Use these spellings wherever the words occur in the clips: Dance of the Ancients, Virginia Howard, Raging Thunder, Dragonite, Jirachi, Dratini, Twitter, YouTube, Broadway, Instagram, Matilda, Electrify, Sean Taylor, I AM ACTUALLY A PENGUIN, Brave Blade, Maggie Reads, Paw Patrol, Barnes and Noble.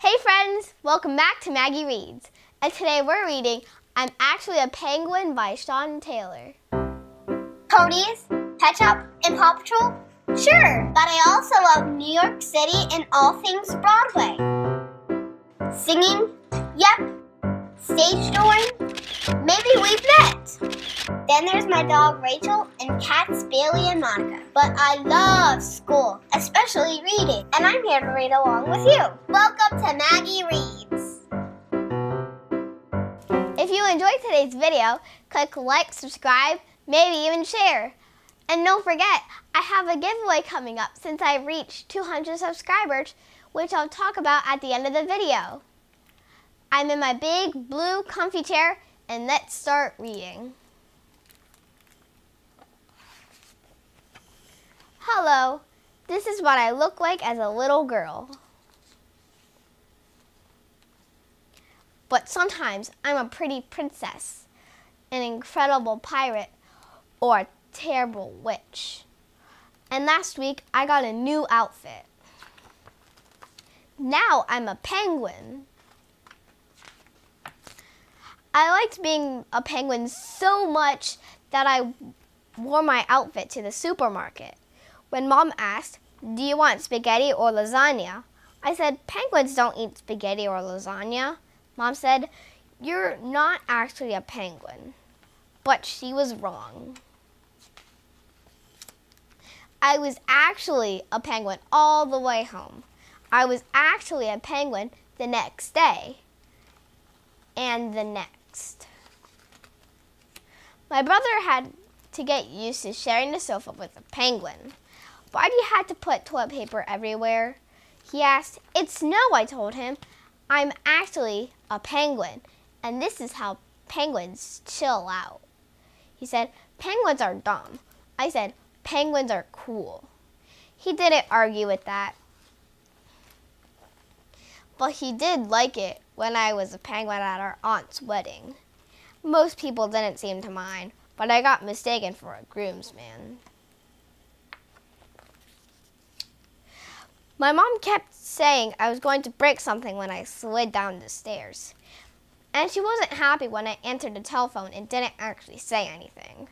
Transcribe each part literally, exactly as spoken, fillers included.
Hey friends, welcome back to Maggie Reads, and today we're reading I'm Actually a Penguin by Sean Taylor. Ponies, Pet Shop, and Paw Patrol? Sure, but I also love New York City and all things Broadway. Singing? Yep. Stage touring? Maybe we've met. Then there's my dog Rachel and cats Bailey and Monica. But I love school, especially reading, and I'm here to read along with you. Welcome to Maggie Reads. If you enjoyed today's video, click like, subscribe, maybe even share. And don't forget, I have a giveaway coming up since I've reached two hundred subscribers, which I'll talk about at the end of the video. I'm in my big blue comfy chair, and let's start reading. Hello, this is what I look like as a little girl. But sometimes I'm a pretty princess, an incredible pirate, or a terrible witch. And last week I got a new outfit. Now I'm a penguin. I liked being a penguin so much that I wore my outfit to the supermarket. When Mom asked, "Do you want spaghetti or lasagna?" I said, "Penguins don't eat spaghetti or lasagna." Mom said, "You're not actually a penguin." But she was wrong. I was actually a penguin all the way home. I was actually a penguin the next day and the next. My brother had to get used to sharing the sofa with a penguin. "Why do you have to put toilet paper everywhere?" he asked. "It's no," I told him. "I'm actually a penguin, and this is how penguins chill out." He said, "Penguins are dumb." I said, "Penguins are cool." He didn't argue with that. But he did like it when I was a penguin at our aunt's wedding. Most people didn't seem to mind, but I got mistaken for a groomsman. My mom kept saying I was going to break something when I slid down the stairs. And she wasn't happy when I answered the telephone and didn't actually say anything,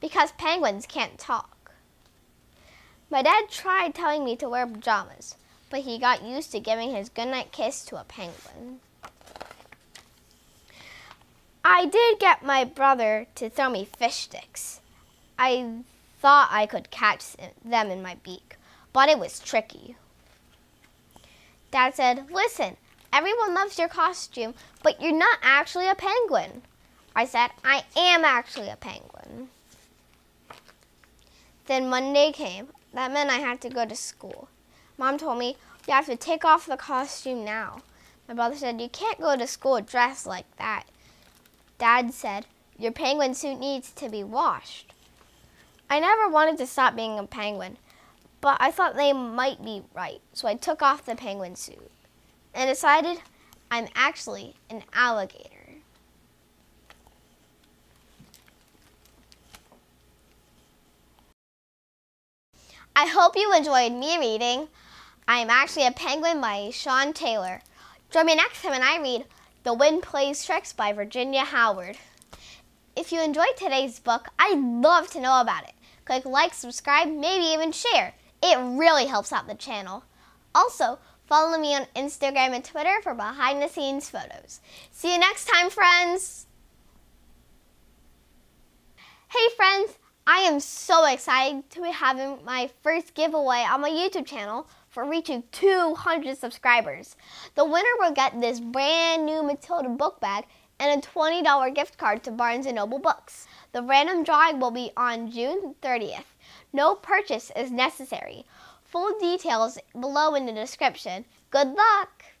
because penguins can't talk. My dad tried telling me to wear pajamas, but he got used to giving his goodnight kiss to a penguin. I did get my brother to throw me fish sticks. I thought I could catch them in my beak, but it was tricky. Dad said, "Listen, everyone loves your costume, but you're not actually a penguin." I said, "I am actually a penguin." Then Monday came. That meant I had to go to school. Mom told me, "You have to take off the costume now." My brother said, "You can't go to school dressed like that." Dad said, "Your penguin suit needs to be washed." I never wanted to stop being a penguin, but I thought they might be right, so I took off the penguin suit and decided I'm actually an alligator. I hope you enjoyed me reading I'm Actually a Penguin by Sean Taylor. Join me next time when I read The Wind Plays Tricks by Virginia Howard. If you enjoyed today's book, I'd love to know about it. Click like, subscribe, maybe even share. It really helps out the channel. Also, follow me on Instagram and Twitter for behind-the-scenes photos. See you next time, friends! Hey, friends! I am so excited to be having my first giveaway on my YouTube channel for reaching two hundred subscribers. The winner will get this brand new Matilda book bag and a twenty dollar gift card to Barnes and Noble Books. The random drawing will be on June thirtieth. No purchase is necessary. Full details below in the description. Good luck!